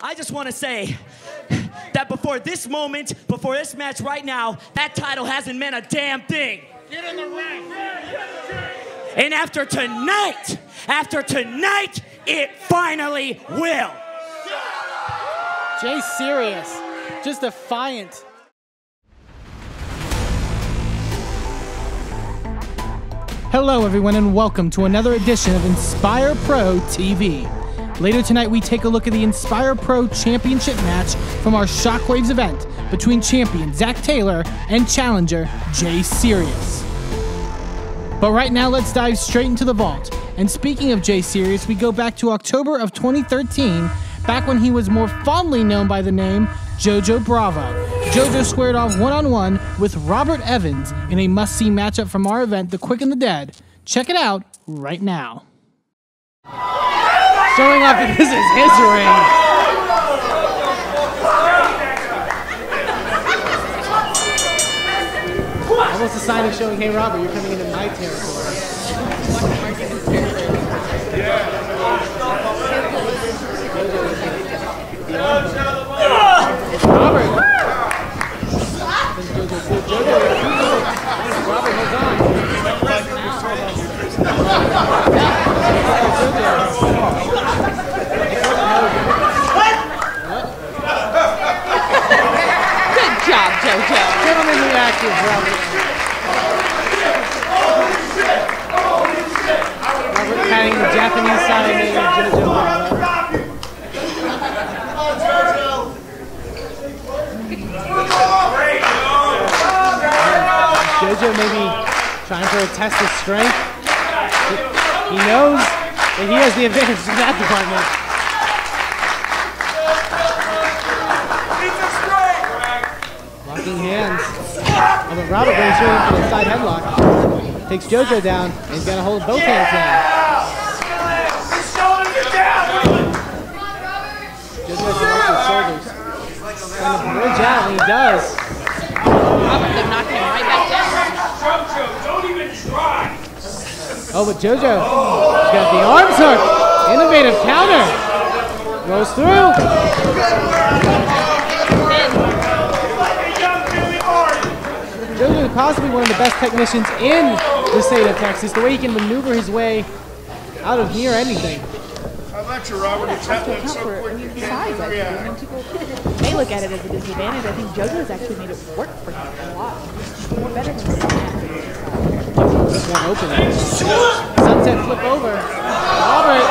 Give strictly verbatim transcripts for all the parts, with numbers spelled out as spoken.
I just want to say that before this moment, before this match right now, that title hasn't meant a damn thing. Get in the ring. And after tonight, after tonight, it finally will. J Serious, just defiant. Hello everyone and welcome to another edition of Inspire Pro T V. Later tonight, we take a look at the Inspire Pro Championship match from our Shockwaves event between champion Zac Taylor and challenger J Serious. But right now, let's dive straight into the vault. And speaking of J Serious, we go back to October of twenty thirteen, back when he was more fondly known by the name Jojo Bravo. Jojo squared off one-on-one with Robert Evans in a must-see matchup from our event, The Quick and the Dead. Check it out right now. Showing off that this is his ring. Almost a sign of showing, hey Robert, you're coming into my territory. Robert! Robert, hold on. Gentlemen, reactive, Robert. Holy shit! Holy shit! Robert patting the Japanese side of Jojo Bravo. Jojo maybe trying to test his strength. He knows that he has the advantage in that department. Hands. And then Robert goes through for the side headlock. Takes Jojo down and he's got to hold both yeah! hands down. His shoulders are down! Jojo has to work his shoulders. Trying to bridge out and he does. Robert could knock him right back down. Don't even try! Oh, but Jojo, he's got the arms hook. Innovative counter. Goes through. Jojo is possibly one of the best technicians in the state of Texas. The way he can maneuver his way out of near anything. I lecture Robert. It's happening so quick. Besides, I think people may look at it as a disadvantage. I think Jojo has actually made it work for him a lot. More better than one opening. Sunset flip over. Robert.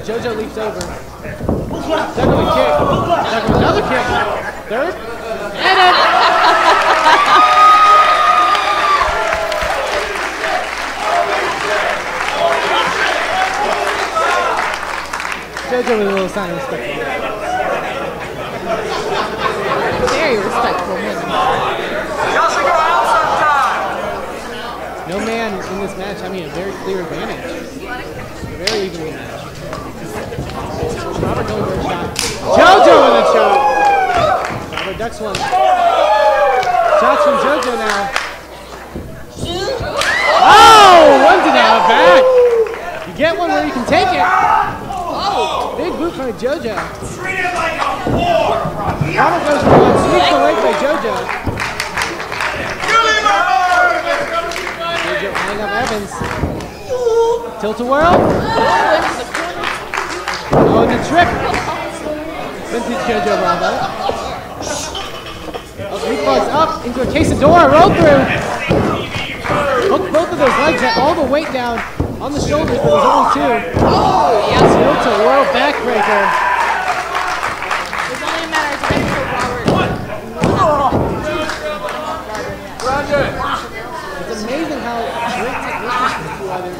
Jojo leaps over. Second one kick. Second another kick. Third. And it. Jojo with a little sign of respect. Very respectful man. Just go out sometime. No man in this match having I mean, a very clear advantage. Very evenly match. Robert going for a shot. Jojo with a shot. Robert ducks one. Shots from Jojo now. Oh, one's an out back. You get one where you can take it. Oh, big boot from Jojo. Treat it like a whore. Robert goes for one. Sneaks away by Jojo. Jojo eyeing up Evans. Tilt-a-whirl. Oh, the trip! Vintage Jojo Bravo. Oh, reflex up into a quesadora, roll through! Hook both of those legs, got all the weight down on the shoulders, but it was only two. Oh, yes! It's a world backbreaker. It's only a matter of time for Robert. It's amazing how great technicians do others.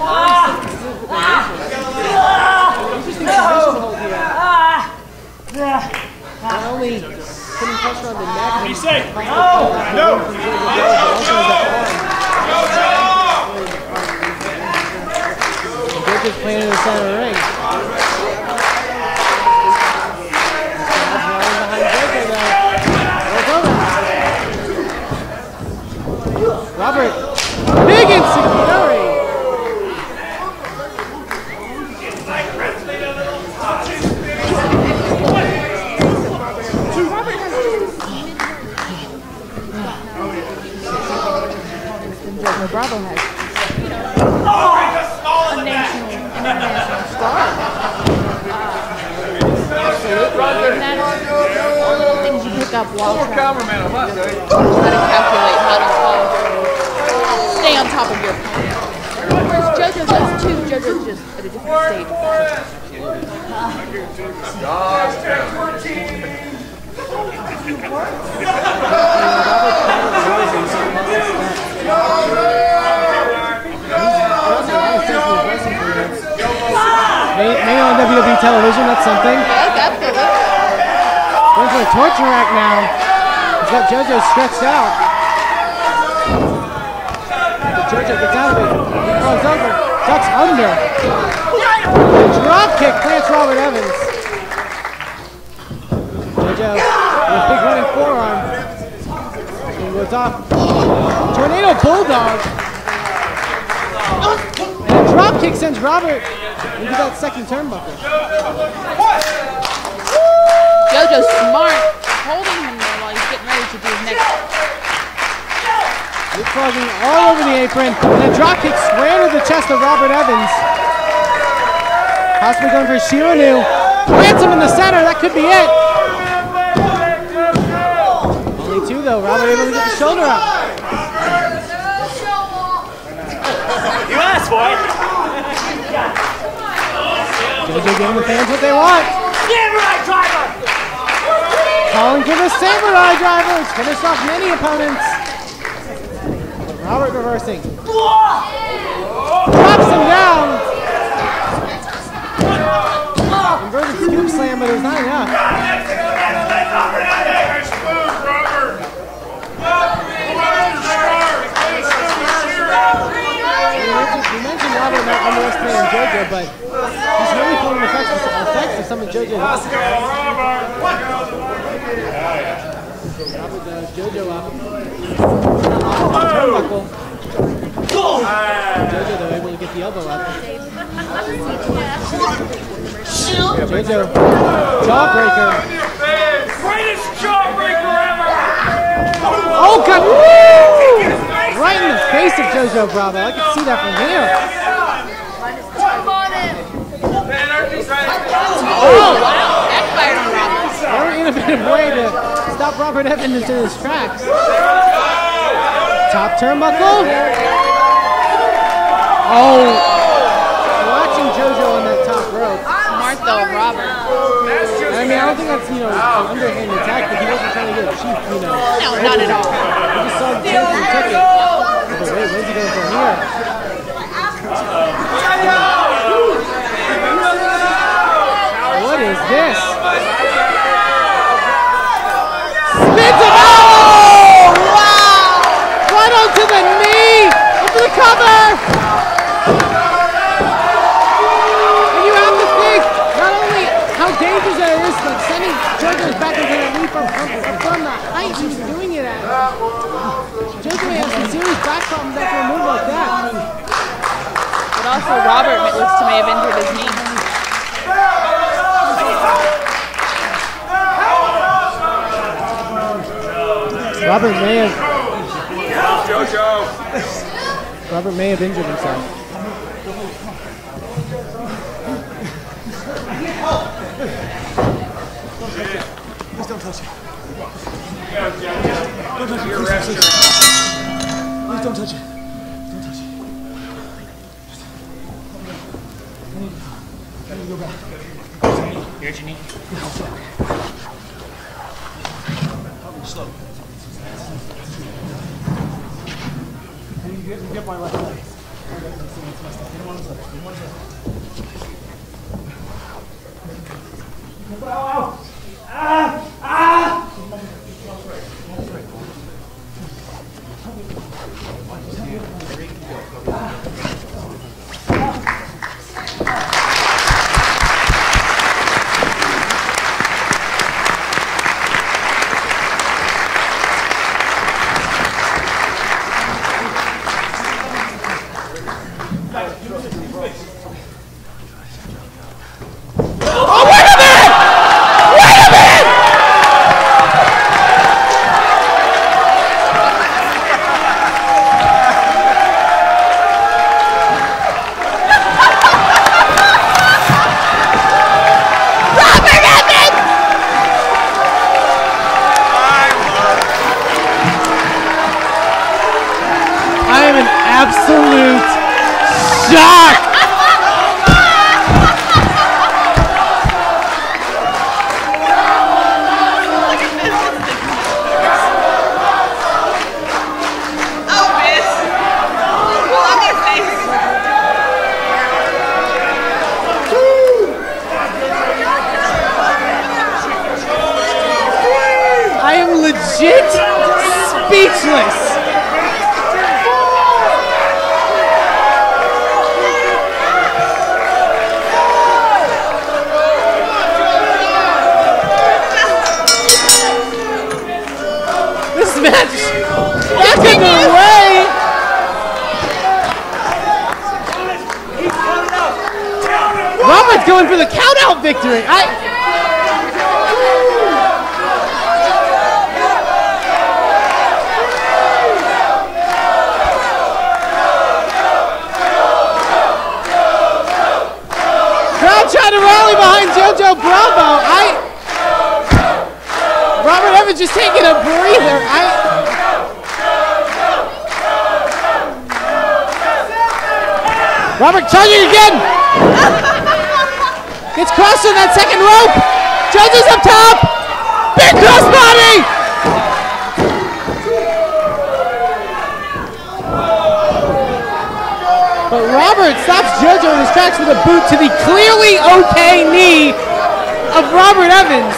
Not only putting pressure on the neck, be safe. No, no, no. They're just playing in the center of the ring. Robert Big insecurity. Jojo Bravo has oh, a national international star. And that's all the little things you pick up while oh, trying to calculate how to follow. Stay on top of your plan. Whereas Jojo does too, Jojo's just at a different stage. Uh, No, no, no, no, maybe on W W E television, that's something. Yeah, absolutely. There's a torture rack now. He's got JoJo stretched out. JoJo gets out of it. He falls over. Ducks under. Drop kick plants Robert Evans. JoJo with a big running forearm. Goes off. Tornado Bulldog. And a drop kick sends Robert into that second turnbuckle. Jojo's smart, holding him there while he's getting ready to do his next. He's flogging all over the apron. And a drop kick square to the chest of Robert Evans. Possibly going for Shiranu. Plants him in the center. That could be it. Too, though. Robert able to get the shoulder up. You asked for it. Jojo giving the fans what they want. Samurai driver! Calling for the samurai drivers. Finished off many opponents. Robert reversing. Drops him down. Inverted scoop slam, but it was not enough. You mentioned Robert not underestimating JoJo, but he's really pulling effects of some of JoJo's. Robert does JoJo up. Turnbuckle. JoJo, though, able to get the elbow up. JoJo, jawbreaker. Greatest jawbreaker ever! Oh, God! Woo! Right in the face of Jojo Bravo. I can see that from here. Oh, wow. That fired on Robert. Very innovative way to stop Robert Evans in his tracks. Top turnbuckle. Oh. Watching Jojo on that top rope. Smart though, Robert. I mean, I don't think that's, you know, an underhand attack, but he wasn't trying to get a cheap, you know. No, not at all. We just saw Jojo take it. Wait, where's he going from here? What is this? Spins him out! Wow! Right onto the knee! Into the cover! And you have to think not only how dangerous it is, but sending JoJo's back into the knee from, from the height he's doing it at. JoJo has some serious back problems after a move like that. But also Robert looks to may have injured his knee. Robert may have... JoJo! Robert may have injured himself. Please don't touch it. Don't touch it. Please don't touch it. Don't touch it. I need, I need to go back. You hurt your knee? No, it's okay. Probably slow. I need to get my left leg. Ow! Ah! Ah! I am an absolute shock. Oh, miss. Look at this. I am legit speechless. Going for the count-out victory. I crowd trying to rally behind Jojo Bravo. I Robert Evans just taking a breather. I Robert charging again. Gets crossed on that second rope. Jojo's up top. Big crossbody. But Robert stops Jojo in his tracks with a boot to the clearly okay knee of Robert Evans.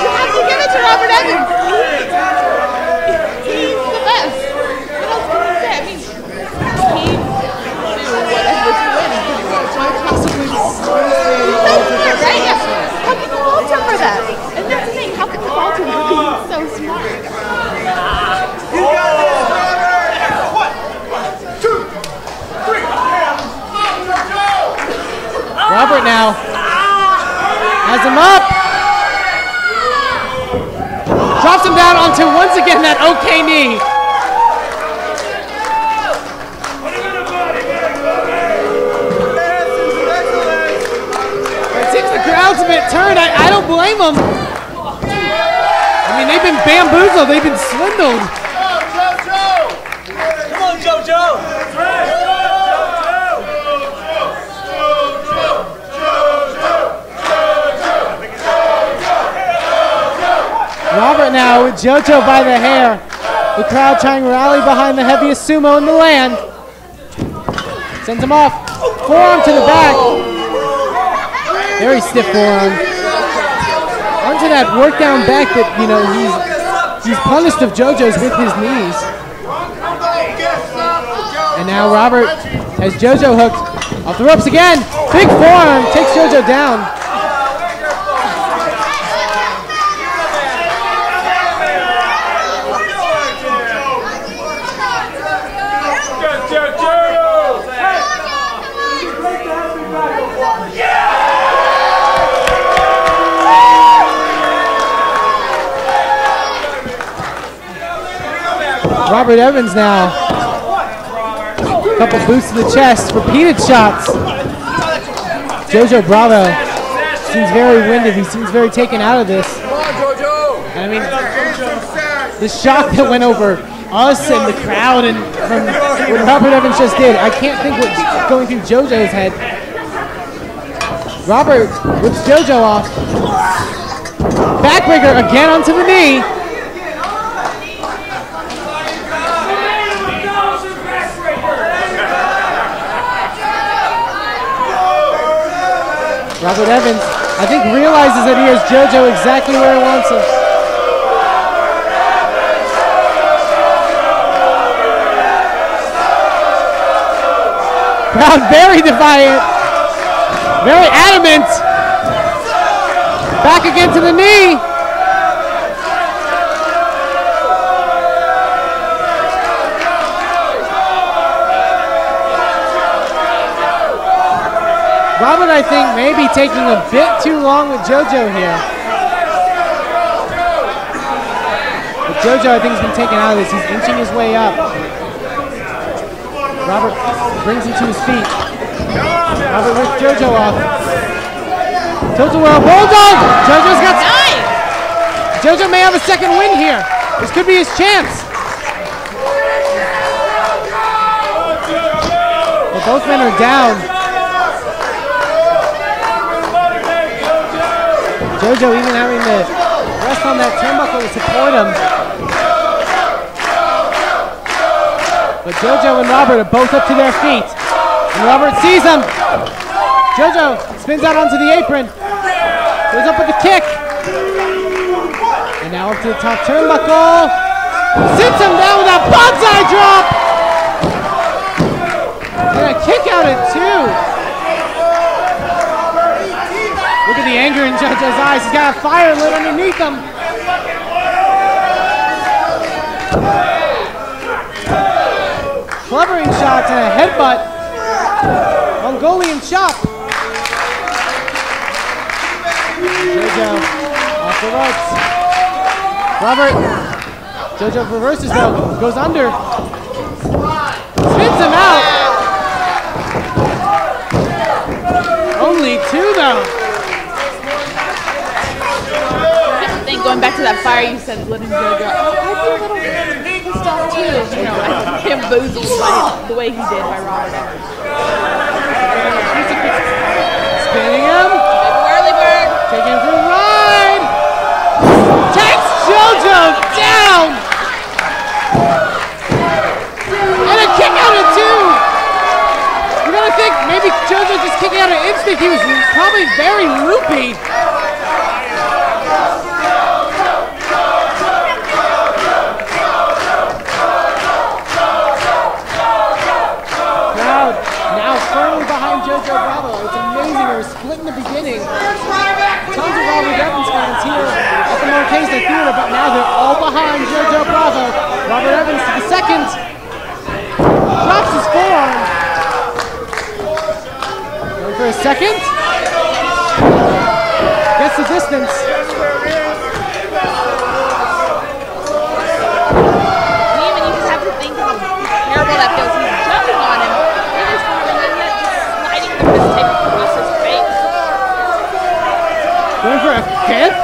You have to give it to Robert Evans. Robert now has him up, drops him down onto once again that okay knee. It seems the crowd's a bit turned. I, I don't blame them. I mean, they've been bamboozled. They've been swindled. Come on, JoJo. Robert now with Jojo by the hair. The crowd trying to rally behind the heaviest sumo in the land. Sends him off. Forearm to the back. Very stiff forearm. Onto that work down back that, you know, he's he's punished of Jojo's with his knees. And now Robert has Jojo hooked. Off the ropes again. Big forearm takes Jojo down. Robert Evans now. A couple boots to the chest, repeated shots. Jojo Bravo seems very winded. He seems very taken out of this. I mean, the shock that went over us and the crowd and from what Robert Evans just did, I can't think what's going through Jojo's head. Robert whips Jojo off. Backbreaker again onto the knee. Robert Evans, I think, realizes that he has Jojo exactly where he wants him. Crowd very defiant, very adamant. Back again to the knee. Robert, I think, may be taking a bit too long with Jojo here. But Jojo, I think, has been taken out of this. He's inching his way up. Robert brings him to his feet. Robert lifts Jojo off. Jojo with a bulldog! Jojo's got... Jojo may have a second win here. This could be his chance. Well, both men are down. Jojo even having to rest on that turnbuckle to support him. But Jojo and Robert are both up to their feet. And Robert sees him. Jojo spins out onto the apron. Goes up with the kick. And now up to the top turnbuckle. Sits him down with a bonsai drop. And a kick out at two. Look at the anger in Jojo's eyes. He's got a fire lit underneath him. Clevering shots and a headbutt. Mongolian chop. Jojo off the ropes. Robert. Jojo reverses though. Goes under. Spins him out. Only two though. I think going back to that fire you said, letting Jojo. I feel a little bit pissed off too. You know, I think him boozled by the way he did by Robert Evans. Spinning him. Taking for a ride! Takes Jojo down! And a kick out of two! You gotta think, maybe Jojo just kicking out of instinct. He was probably very loopy. Crowd now firmly behind Jojo Bravo. It's amazing, they were split in the beginning. Tons of Robert Evans fans here at the Marquesa Theater, but now they're all behind Jojo Bravo. Robert Evans to the second. Drops his forearm. Going for a second. Gets the distance. Even you just have to think how terrible that feels. He's jumping on him. He's just sliding the fist tape across his face. Going for a fifth?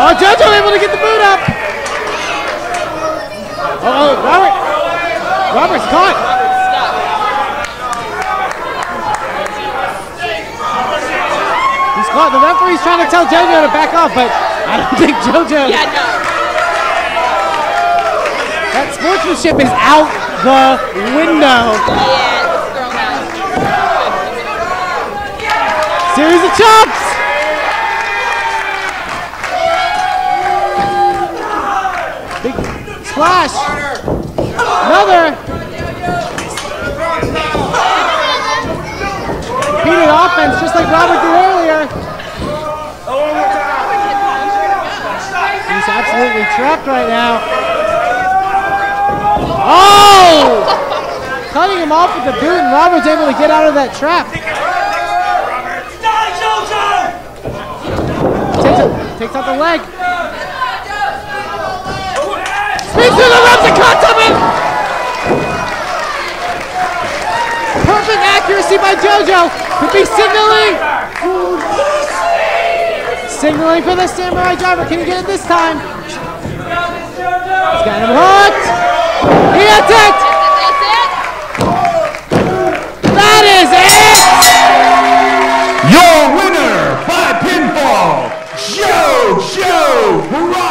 Oh, Jojo able to get the boot up! Uh oh, Robert! Robert's caught! He's caught. The referee's trying to tell Jojo to back off, but I don't think Jojo... Yeah, no. That sportsmanship is out the window. Yeah. Series of chops! Big splash! Another! Repeated offense just like Robert did earlier. He's absolutely trapped right now. Oh! Cutting him off with the boot, and Robert's able to get out of that trap. Takes out the leg. Speeds through the ropes and cuts him in. Perfect accuracy by Jojo. Could be signaling. Signaling for the Samurai Driver. Can he get it this time? He's got him hooked. He gets it. That is it. Your winner by pinfall. Jojo Bravo!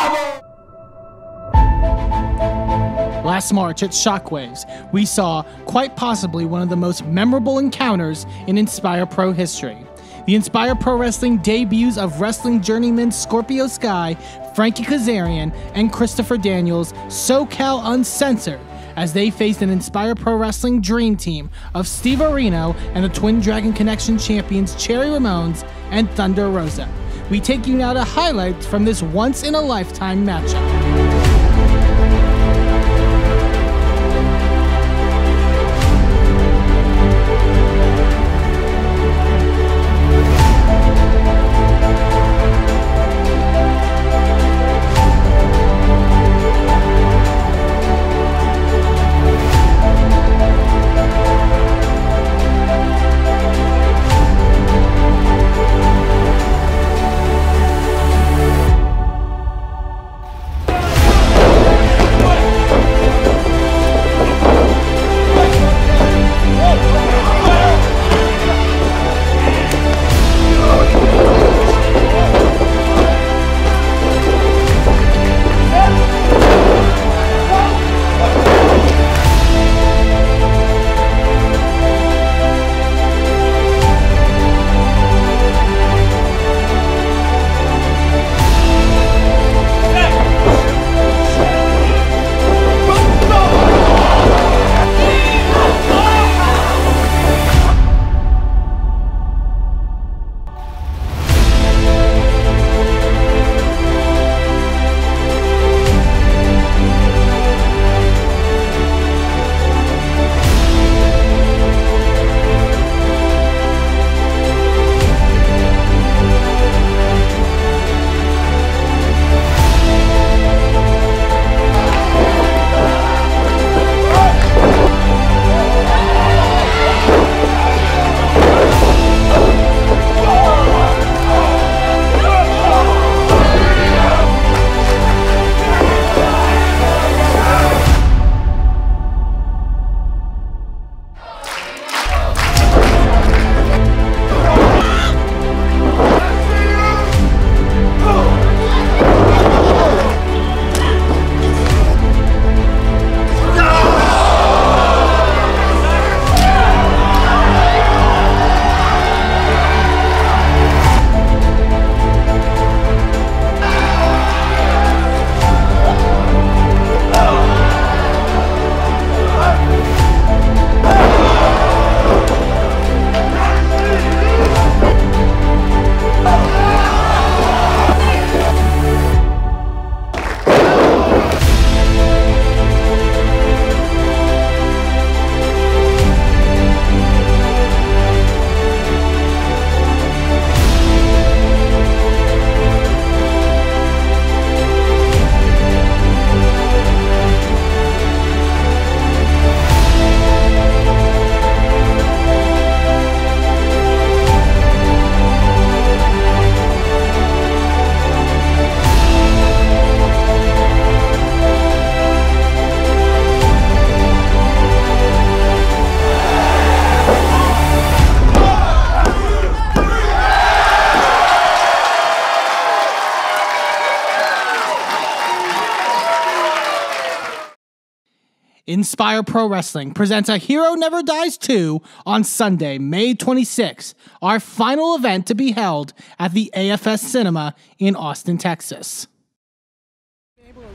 Last March at Shockwaves, we saw quite possibly one of the most memorable encounters in Inspire Pro history. The Inspire Pro Wrestling debuts of wrestling journeyman Scorpio Sky, Frankie Kazarian, and Christopher Daniels, SoCal Uncensored, as they faced an Inspire Pro Wrestling dream team of Steve O Reno and the Twin Dragon Connection champions Cherry Ramones and Thunder Rosa. We take you now to highlights from this once-in-a-lifetime matchup. Inspire Pro Wrestling presents A Hero Never Dies two on Sunday, May twenty-sixth, our final event to be held at the A F S Cinema in Austin, Texas.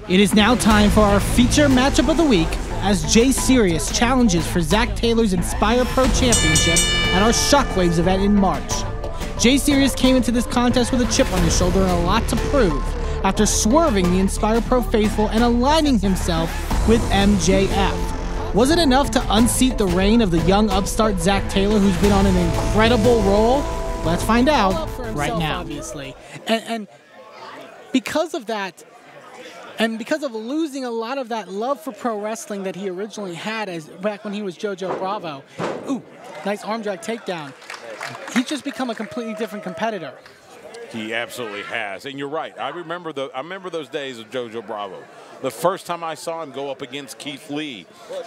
It is now time for our feature matchup of the week as J Serious challenges for Zac Taylor's Inspire Pro Championship at our Shockwaves event in March. J Serious came into this contest with a chip on his shoulder and a lot to prove after swerving the Inspire Pro faithful and aligning himself with M J F. Was it enough to unseat the reign of the young upstart Zac Taylor, who's been on an incredible roll? Let's find out right now. Obviously, and, and because of that, and because of losing a lot of that love for pro wrestling that he originally had as back when he was Jojo Bravo, ooh, nice arm drag takedown, he's just become a completely different competitor. He absolutely has, and you're right. I remember the I remember those days of Jojo Bravo. The first time I saw him go up against Keith Lee,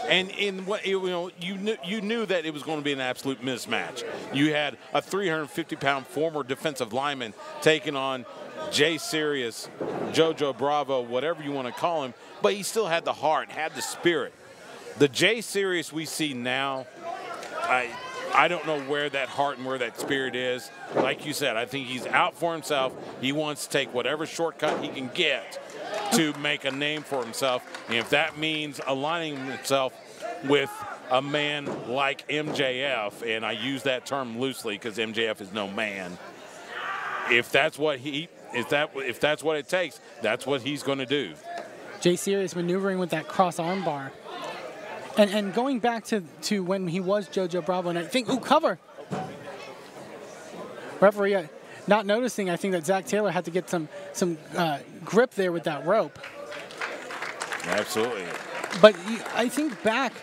and in what you know, you knew you knew that it was going to be an absolute mismatch. You had a three hundred fifty pound former defensive lineman taking on J Serious, Jojo Bravo, whatever you want to call him, but he still had the heart, had the spirit. The J Serious we see now, I. I don't know where that heart and where that spirit is. Like you said, I think he's out for himself. He wants to take whatever shortcut he can get to make a name for himself. And if that means aligning himself with a man like M J F, and I use that term loosely because M J F is no man, if that's what he, if that, if that's what it takes, that's what he's going to do. J Serious maneuvering with that cross arm bar. And, and going back to, to when he was Jojo Bravo, and I think, ooh, cover. Referee uh, not noticing, I think, that Zac Taylor had to get some, some uh, grip there with that rope. Absolutely. But you, I think back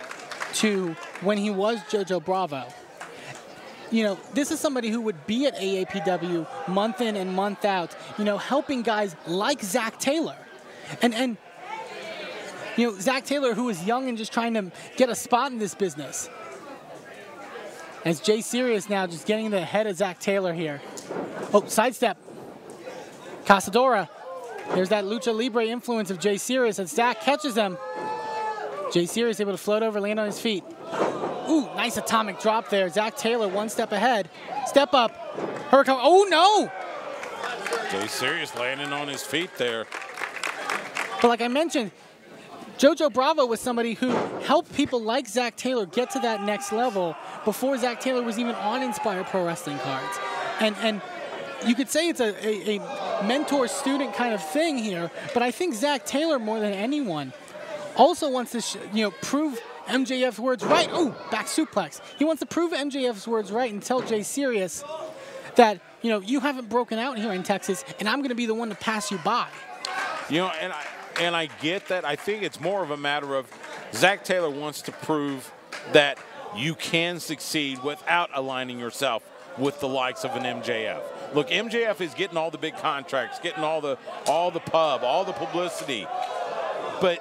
to when he was Jojo Bravo. You know, this is somebody who would be at A A P W month in and month out, you know, helping guys like Zac Taylor. And, and you know, Zac Taylor, who is young and just trying to get a spot in this business. As J Serious now just getting the head of Zac Taylor here. Oh, sidestep. Casadora. There's that Lucha Libre influence of J Serious, and Zac catches him. J Serious able to float over, land on his feet. Ooh, nice atomic drop there. Zac Taylor one step ahead. Step up. Hurricane. Oh, no! J Serious landing on his feet there. But like I mentioned, Jojo Bravo was somebody who helped people like Zac Taylor get to that next level before Zac Taylor was even on Inspire Pro Wrestling cards. And, and you could say it's a, a, a mentor-student kind of thing here, but I think Zac Taylor, more than anyone, also wants to sh you know, prove M J F's words right. Oh, back suplex. He wants to prove M J F's words right and tell J Serious that, you know, you haven't broken out here in Texas, and I'm going to be the one to pass you by. You know, and I... And I get that. I think it's more of a matter of Zac Taylor wants to prove that you can succeed without aligning yourself with the likes of an M J F. Look, M J F is getting all the big contracts, getting all the all the pub, all the publicity. But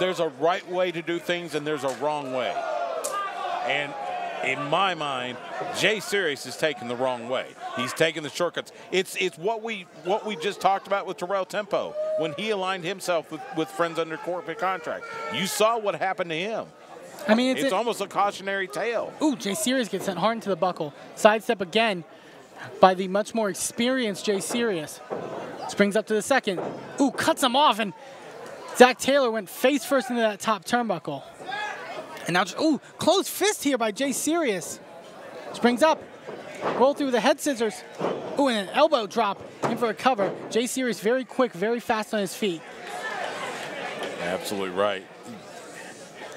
there's a right way to do things and there's a wrong way. And in my mind, J Serious is taking the wrong way. He's taking the shortcuts. It's it's what we what we just talked about with Terrell Tempo when he aligned himself with, with friends under corporate contract. You saw what happened to him. I mean, it's, it's a, almost a cautionary tale. Ooh, J Serious gets sent hard into the buckle. Sidestep again by the much more experienced J Serious. Springs up to the second. Ooh, cuts him off, and Zac Taylor went face first into that top turnbuckle. And now, just, ooh, closed fist here by J Serious. Springs up, roll through the head scissors. Ooh, and an elbow drop in for a cover. J Serious very quick, very fast on his feet. Absolutely right.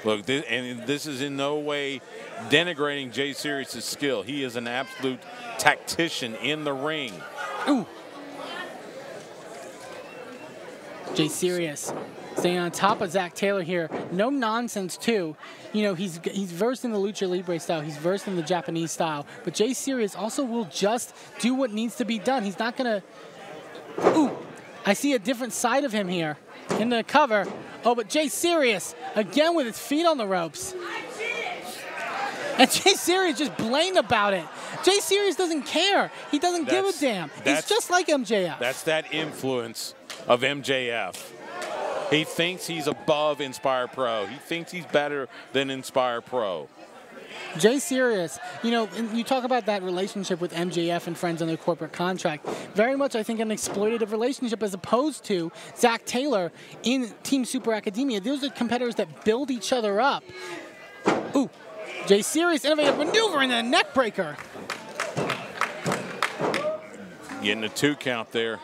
Look, this, and this is in no way denigrating J Serious's skill. He is an absolute tactician in the ring. Ooh. J Serious staying on top of Zac Taylor here. No nonsense, too. You know, he's he's versed in the Lucha Libre style. He's versed in the Japanese style. But J Serious also will just do what needs to be done. He's not going to... Ooh, I see a different side of him here in the cover. Oh, but J Serious, again with his feet on the ropes. And J Serious just blamed about it. J Serious doesn't care. He doesn't that's, give a damn. He's just like M J F. That's that influence of M J F. He thinks he's above Inspire Pro. He thinks he's better than Inspire Pro. J Serious, you know, you talk about that relationship with M J F and friends on their corporate contract. Very much, I think, an exploitative relationship as opposed to Zac Taylor in Team Super Academia. Those are competitors that build each other up. Ooh, J Serious, innovative maneuver and a neck breaker. Getting a two count there.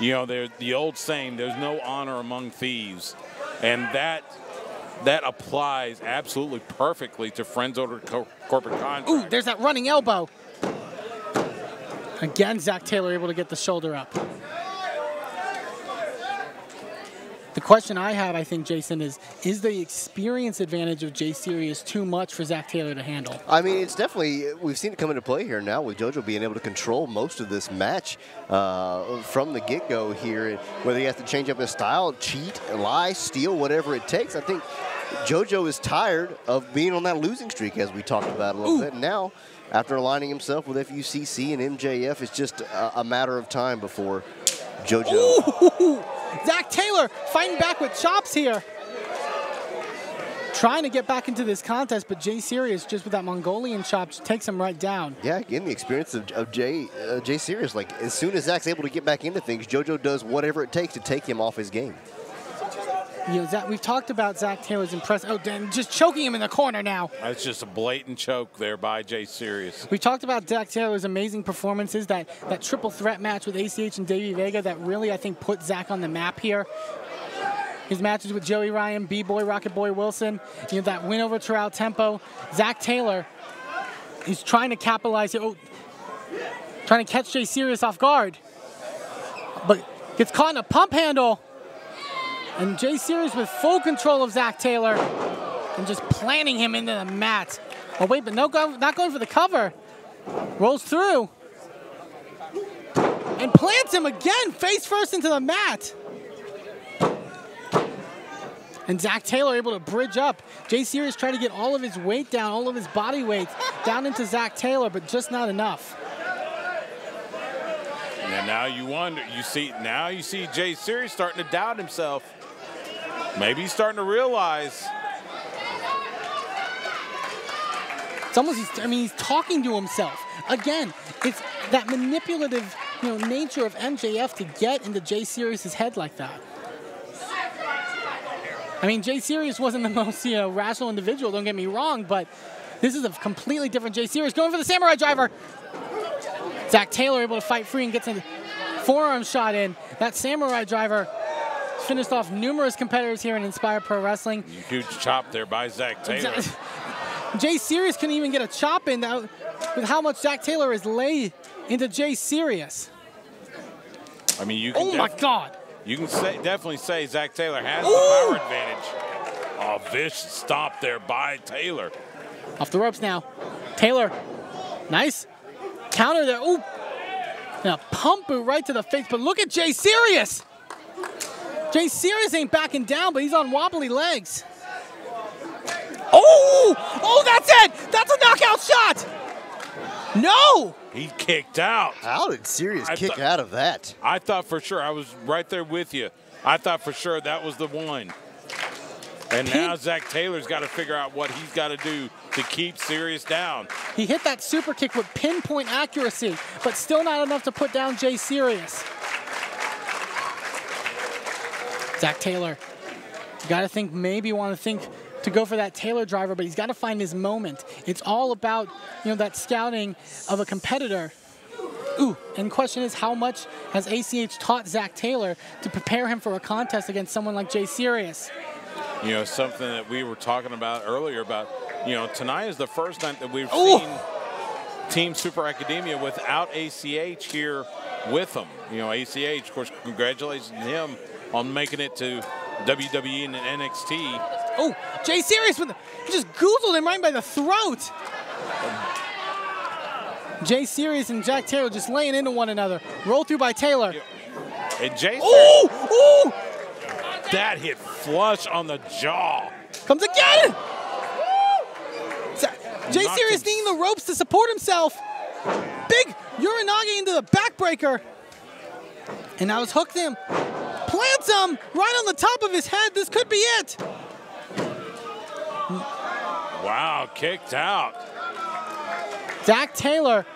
You know, there's the old saying, there's no honor among thieves. And that... that applies absolutely perfectly to friends over co corporate contract. Ooh, there's that running elbow. Again, Zac Taylor able to get the shoulder up. The question I have, I think, Jason, is, is the experience advantage of J Serious too much for Zac Taylor to handle? I mean, it's definitely, we've seen it come into play here now with JoJo being able to control most of this match uh, from the get-go here. Whether you have to change up his style, cheat, lie, steal, whatever it takes, I think JoJo is tired of being on that losing streak, as we talked about a little Ooh. bit. Now, after aligning himself with F U C C and M J F, it's just a, a matter of time before JoJo. Ooh. Zac Taylor fighting back with chops here. Trying to get back into this contest, but J Serious, just with that Mongolian chop, takes him right down. Yeah, again, the experience of, of J, uh, J Serious. Like, as soon as Zach's able to get back into things, JoJo does whatever it takes to take him off his game. You know, Zach, we've talked about Zac Taylor's impressive. Oh, damn, just choking him in the corner now. That's just a blatant choke there by J Serious. We talked about Zac Taylor's amazing performances, that, that triple threat match with A C H and Davey Vega that really, I think, put Zach on the map here. His matches with Joey Ryan, B Boy, Rocket Boy Wilson, you know, that win over Terrell Tempo. Zac Taylor is trying to capitalize here. Oh, trying to catch J Serious off guard, but gets caught in a pump handle. And J Serious with full control of Zac Taylor and just planting him into the mat. Oh wait, but no, go, not going for the cover. Rolls through. And plants him again, face first into the mat. And Zac Taylor able to bridge up. J Serious trying to get all of his weight down, all of his body weight down into Zac Taylor, but just not enough. And now you wonder, you see, now you see J Serious starting to doubt himself. Maybe he's starting to realize. It's almost, he's, I mean, he's talking to himself. Again, it's that manipulative, you know, nature of M J F to get into J Serious's head like that. I mean, J Serious wasn't the most, you know, rational individual, don't get me wrong, but this is a completely different J Serious. Going for the samurai driver. Zac Taylor able to fight free and gets a forearm shot in. That samurai driver finished off numerous competitors here in Inspire Pro Wrestling. Huge chop there by Zac Taylor. J Serious couldn't even get a chop in now with how much Zac Taylor is laid into J Serious. I mean, you can oh my God! You can say, definitely say Zac Taylor has Ooh. the power advantage. Oh, vicious stomp there by Taylor. Off the ropes now. Taylor, nice. Counter there, ooh. Now pump boot right to the face, but look at J Serious. J Serious ain't backing down, but he's on wobbly legs. Oh, oh, that's it. That's a knockout shot. No. He kicked out. How did Serious I kick out of that? I thought for sure, I was right there with you. I thought for sure that was the one. And Pink. now Zac Taylor's got to figure out what he's got to do to keep Serious down. He hit that super kick with pinpoint accuracy, but still not enough to put down J Serious. Zac Taylor, you got to think, maybe want to think to go for that Taylor driver, but he's got to find his moment. It's all about, you know, that scouting of a competitor. Ooh, and the question is, how much has A C H taught Zac Taylor to prepare him for a contest against someone like J Serious? You know, something that we were talking about earlier about, you know, tonight is the first time that we've Ooh. seen Team Super Academia without A C H here with them. You know, A C H, of course, congratulations to him on making it to W W E and N X T. Oh, J Serious with the, he just goozled him right by the throat. J Serious and Zac Taylor just laying into one another. Roll through by Taylor. And J Oh, ooh! That hit flush on the jaw. Comes again! J Serious needing the ropes to support himself. Big Uranagi into the backbreaker. And now it's hooked him. plants him right on the top of his head. This could be it. Wow, kicked out. Zac Taylor,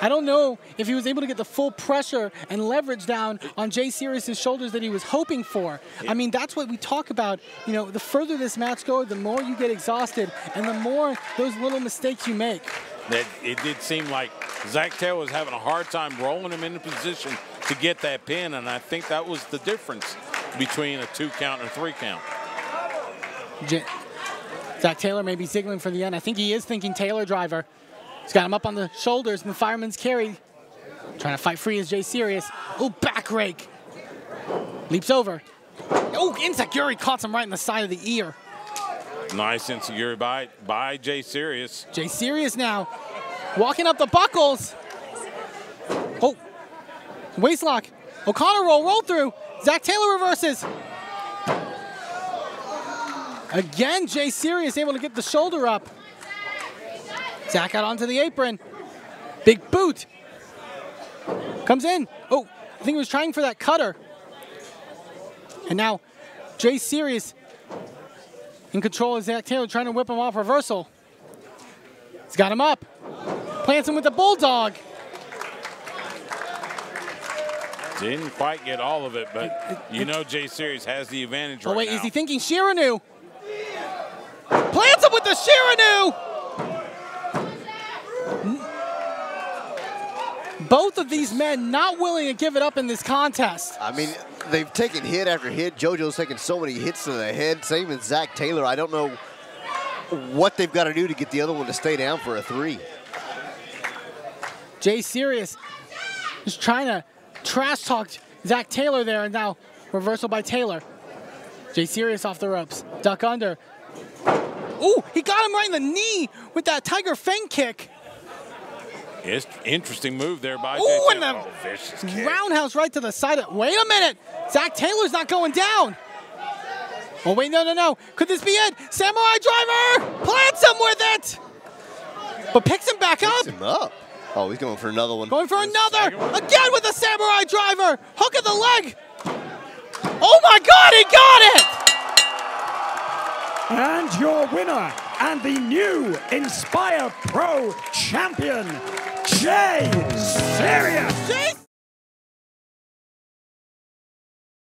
I don't know if he was able to get the full pressure and leverage down on J Serious' shoulders that he was hoping for. I mean, that's what we talk about. You know, the further this match goes, the more you get exhausted and the more those little mistakes you make. It, it did seem like Zac Taylor was having a hard time rolling him into position to get that pin, and I think that was the difference between a two count and a three count. J Zac Taylor may be signaling for the end. I think he is thinking Taylor driver. He's got him up on the shoulders and the fireman's carry. Trying to fight free is J Serious. Oh, back rake. Leaps over. Oh, Inzaguri caught him right in the side of the ear. Nice Inzaguri by, by J Serious. J Serious now walking up the buckles. Oh, waist lock. O'Connor roll, roll through. Zac Taylor reverses. Again, J Serious able to get the shoulder up. Zac out onto the apron. Big boot. Comes in. Oh, I think he was trying for that cutter. And now J Serious in control of Zac Taylor, trying to whip him off reversal. He's got him up. Plants him with the bulldog. Didn't quite get all of it, but it, it, you know J Serious has the advantage right now. Oh, wait, now. Is he thinking Shiranu? Plants him with the Shiranu! Both of these men not willing to give it up in this contest. I mean, they've taken hit after hit. JoJo's taken so many hits to the head. Same as Zac Taylor. I don't know what they've got to do to get the other one to stay down for a three. J Serious is trying to trash talk Zac Taylor there, and now reversal by Taylor. J Serious off the ropes. Duck under. Ooh, he got him right in the knee with that Tiger Fang kick. It's interesting move there by Ooh, and the oh, vicious kick. Roundhouse right to the side of, wait a minute, Zac Taylor's not going down. Oh wait, no, no, no, could this be it? Samurai driver, plants him with it, but picks him back up. Picks him up. Oh, he's going for another one. Going for another, again with a samurai driver, hook of the leg. Oh my God, he got it. And your winner, and the new Inspire Pro Champion, J Serious. J